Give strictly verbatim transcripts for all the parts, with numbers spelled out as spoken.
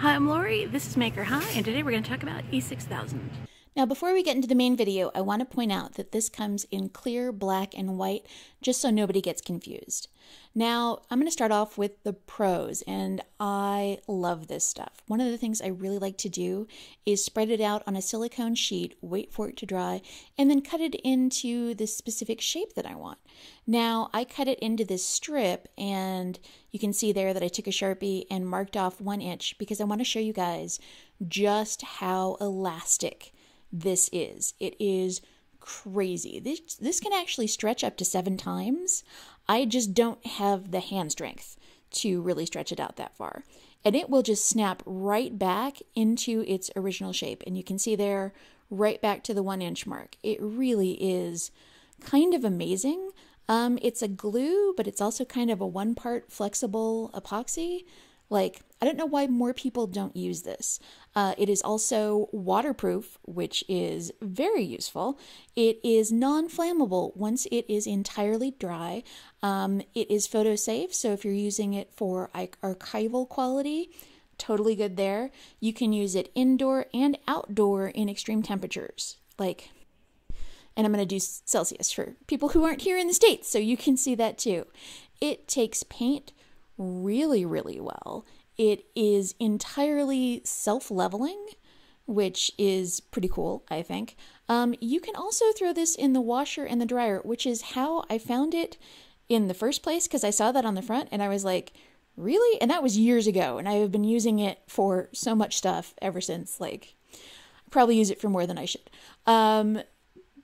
Hi, I'm Lori, this is Maker High, and today we're going to talk about E six thousand. Now before we get into the main video, I want to point out that this comes in clear, black, and white, just so nobody gets confused. Now I'm going to start off with the pros, and I love this stuff. One of the things I really like to do is spread it out on a silicone sheet, wait for it to dry, and then cut it into the specific shape that I want. Now I cut it into this strip, and you can see there that I took a Sharpie and marked off one inch because I want to show you guys just how elastic this is. It is crazy. This, this can actually stretch up to seven times. I just don't have the hand strength to really stretch it out that far. And it will just snap right back into its original shape. And you can see there, right back to the one inch mark. It really is kind of amazing. Um, it's a glue, but it's also kind of a one part flexible epoxy. Like, I don't know why more people don't use this. Uh, it is also waterproof, which is very useful. It is non-flammable once it is entirely dry. Um, it is photosafe, so if you're using it for archival quality, totally good there. You can use it indoor and outdoor in extreme temperatures. Like, and I'm going to do Celsius for people who aren't here in the States, so you can see that too. It takes paint really, really well. It is entirely self-leveling, which is pretty cool, I think. Um, you can also throw this in the washer and the dryer, which is how I found it in the first place, because I saw that on the front and I was like, really? And that was years ago, and I have been using it for so much stuff ever since. Like, I probably use it for more than I should. Um,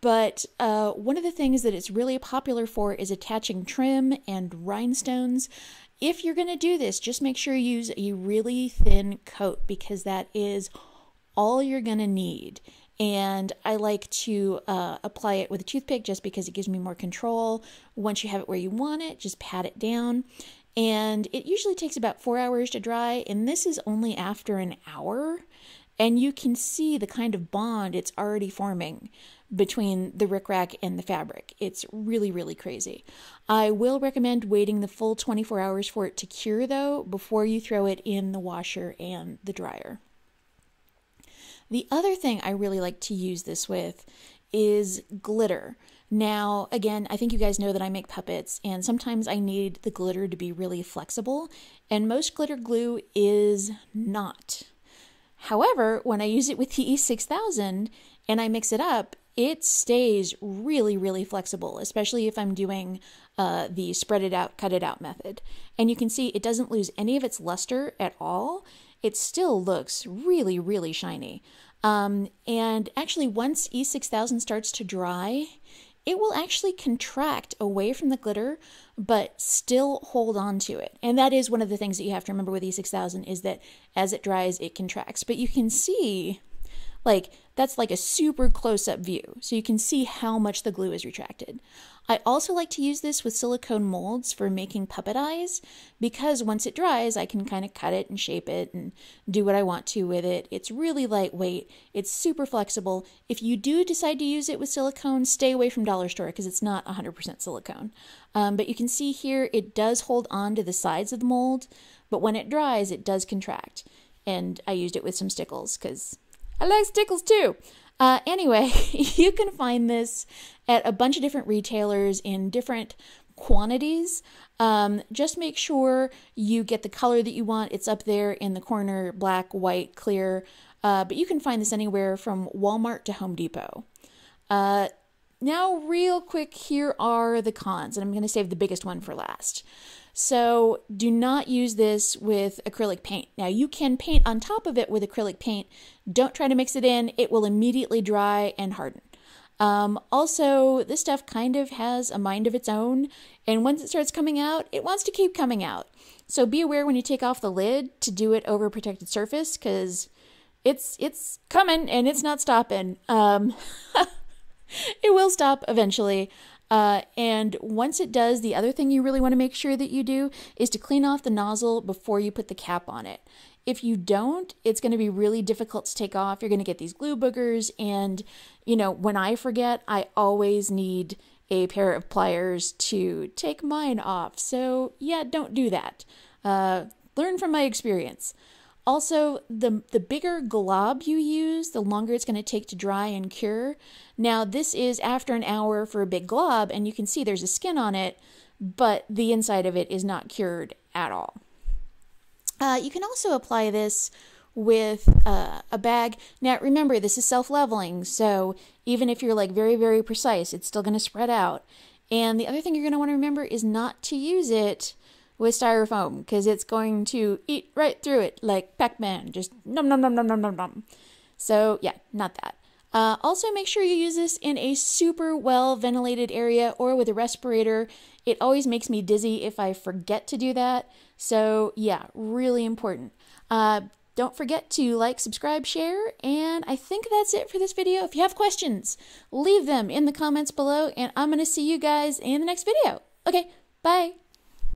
But uh, one of the things that it's really popular for is attaching trim and rhinestones. If you're going to do this, just make sure you use a really thin coat, because that is all you're going to need. And I like to uh, apply it with a toothpick just because it gives me more control. Once you have it where you want it, just pat it down. And it usually takes about four hours to dry, and this is only after an hour. And you can see the kind of bond it's already forming between the rickrack and the fabric. It's really, really crazy. I will recommend waiting the full twenty-four hours for it to cure, though, before you throw it in the washer and the dryer. The other thing I really like to use this with is glitter. Now, again, I think you guys know that I make puppets, and sometimes I need the glitter to be really flexible, and most glitter glue is not. However, when I use it with the E six thousand and I mix it up, it stays really, really flexible, especially if I'm doing uh, the spread it out, cut it out method. And you can see it doesn't lose any of its luster at all. It still looks really, really shiny. Um, and actually, once E six thousand starts to dry, it will actually contract away from the glitter, but still hold on to it. And that is one of the things that you have to remember with E six thousand, is that as it dries, it contracts. But you can see, like, that's like a super close-up view. So you can see how much the glue is retracted. I also like to use this with silicone molds for making puppet eyes, because once it dries, I can kind of cut it and shape it and do what I want to with it. It's really lightweight. It's super flexible. If you do decide to use it with silicone, stay away from Dollar Store, because it's not one hundred percent silicone. Um, but you can see here, it does hold on to the sides of the mold, but when it dries, it does contract. And I used it with some stickles because I like stickles too. Uh, anyway, you can find this at a bunch of different retailers in different quantities. Um, just make sure you get the color that you want. It's up there in the corner, black, white, clear. Uh, but you can find this anywhere from Walmart to Home Depot. Uh, now, real quick, here are the cons, and I'm going to save the biggest one for last. So do not use this with acrylic paint. Now you can paint on top of it with acrylic paint. Don't try to mix it in. It will immediately dry and harden. Um, also, this stuff kind of has a mind of its own, and once it starts coming out, it wants to keep coming out. So be aware when you take off the lid to do it over a protected surface, because it's, it's coming and it's not stopping. Um, it will stop eventually. Uh, and once it does, the other thing you really want to make sure that you do is to clean off the nozzle before you put the cap on it. If you don't, it's going to be really difficult to take off. You're going to get these glue boogers, and, you know, when I forget, I always need a pair of pliers to take mine off. So yeah, don't do that. Uh, learn from my experience. Also, the, the bigger glob you use, the longer it's going to take to dry and cure. Now, this is after an hour for a big glob, and you can see there's a skin on it, but the inside of it is not cured at all. Uh, you can also apply this with uh, a bag. Now, remember, this is self-leveling, so even if you're like very, very precise, it's still going to spread out. And the other thing you're going to want to remember is not to use it with styrofoam, because it's going to eat right through it like Pac-Man, just nom nom nom nom nom nom nom. So yeah, not that. Uh, also, make sure you use this in a super well ventilated area or with a respirator. It always makes me dizzy if I forget to do that. So yeah, really important. Uh, don't forget to like, subscribe, share, and I think that's it for this video. If you have questions, leave them in the comments below, and I'm going to see you guys in the next video. Okay, bye!